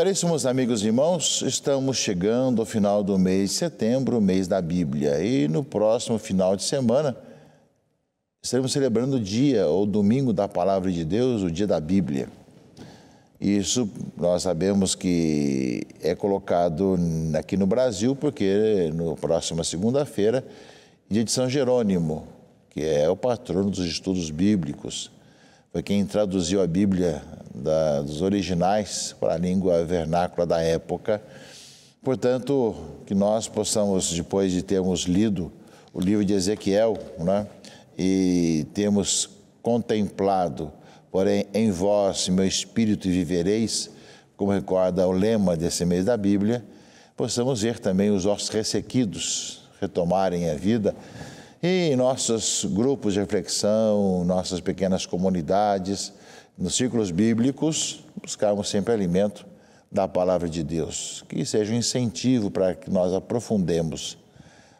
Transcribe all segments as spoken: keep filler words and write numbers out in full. Caríssimos amigos e irmãos, estamos chegando ao final do mês de setembro, mês da Bíblia. E no próximo final de semana, estaremos celebrando o dia, ou domingo da Palavra de Deus, o dia da Bíblia. Isso nós sabemos que é colocado aqui no Brasil, porque na próxima segunda-feira, dia de São Jerônimo, que é o patrono dos estudos bíblicos. Foi quem traduziu a Bíblia da, dos originais para a língua vernácula da época. Portanto, que nós possamos, depois de termos lido o livro de Ezequiel, né, e termos contemplado, porém, em vós, meu espírito, vivereis, como recorda o lema desse mês da Bíblia, possamos ver também os nossos ressequidos retomarem a vida. E em nossos grupos de reflexão, nossas pequenas comunidades, nos círculos bíblicos, buscarmos sempre alimento da Palavra de Deus, que seja um incentivo para que nós aprofundemos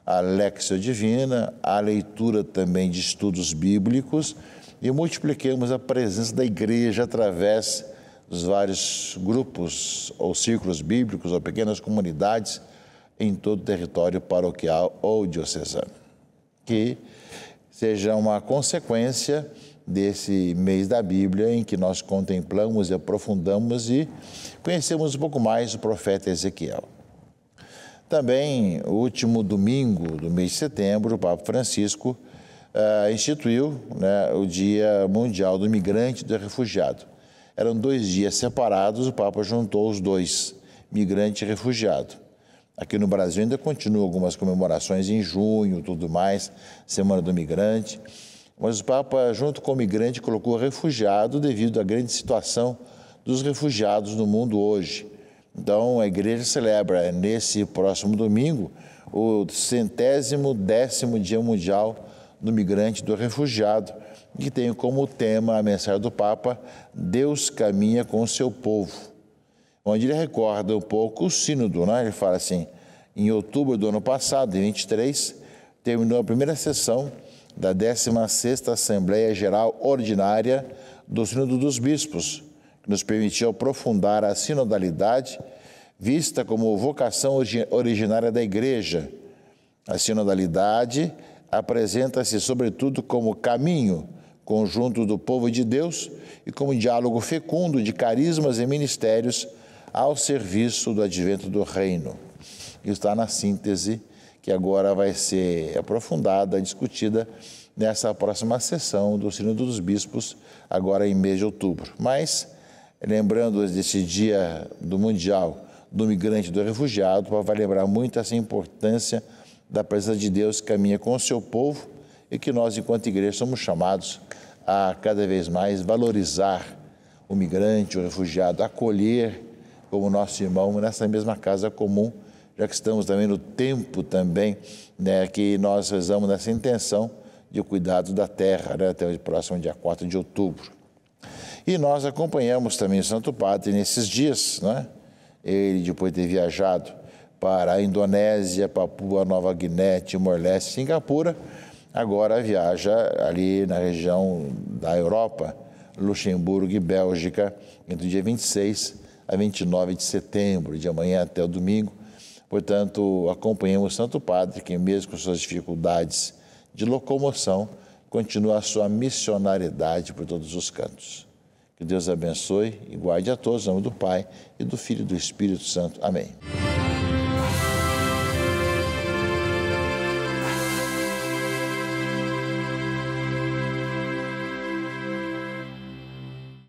a Lexio Divina, a leitura também de estudos bíblicos e multipliquemos a presença da Igreja através dos vários grupos ou círculos bíblicos ou pequenas comunidades em todo o território paroquial ou diocesano. Que seja uma consequência desse mês da Bíblia em que nós contemplamos e aprofundamos e conhecemos um pouco mais o profeta Ezequiel. Também, o último domingo do mês de setembro, o Papa Francisco uh, instituiu, né, o Dia Mundial do Migrante e do Refugiado. Eram dois dias separados, o Papa juntou os dois, migrante e refugiado. Aqui no Brasil ainda continuam algumas comemorações em junho, tudo mais, Semana do Migrante. Mas o Papa, junto com o migrante, colocou refugiado devido à grande situação dos refugiados no mundo hoje. Então, a Igreja celebra nesse próximo domingo o centésimo décimo Dia Mundial do Migrante e do Refugiado, que tem como tema a mensagem do Papa, Deus caminha com o seu povo, onde ele recorda um pouco o sínodo, né? Ele fala assim, em outubro do ano passado, em vinte e três, terminou a primeira sessão da décima sexta Assembleia Geral Ordinária do Sínodo dos Bispos, que nos permitiu aprofundar a sinodalidade vista como vocação originária da Igreja. A sinodalidade apresenta-se, sobretudo, como caminho conjunto do povo de Deus e como diálogo fecundo de carismas e ministérios ao serviço do advento do reino. Isso está na síntese que agora vai ser aprofundada, discutida nessa próxima sessão do Sínodo dos Bispos, agora em mês de outubro. Mas, lembrando desse dia do Mundial do Migrante e do Refugiado, vai lembrar muito essa importância da presença de Deus que caminha com o seu povo e que nós, enquanto igreja, somos chamados a cada vez mais valorizar o migrante, o refugiado, acolher como nosso irmão nessa mesma casa comum, já que estamos também no tempo também, né, que nós rezamos nessa intenção de cuidado da terra, né, até o próximo dia quatro de outubro. E nós acompanhamos também o Santo Padre nesses dias, né? Ele, depois de ter viajado para a Indonésia, Papua Nova Guiné, Timor-Leste, Singapura, agora viaja ali na região da Europa, Luxemburgo e Bélgica, entre o dia vinte e seis a vinte e nove de setembro, de amanhã até o domingo. Portanto, acompanhamos o Santo Padre, que mesmo com suas dificuldades de locomoção, continua a sua missionariedade por todos os cantos. Que Deus abençoe e guarde a todos, em nome do Pai, e do Filho e do Espírito Santo. Amém.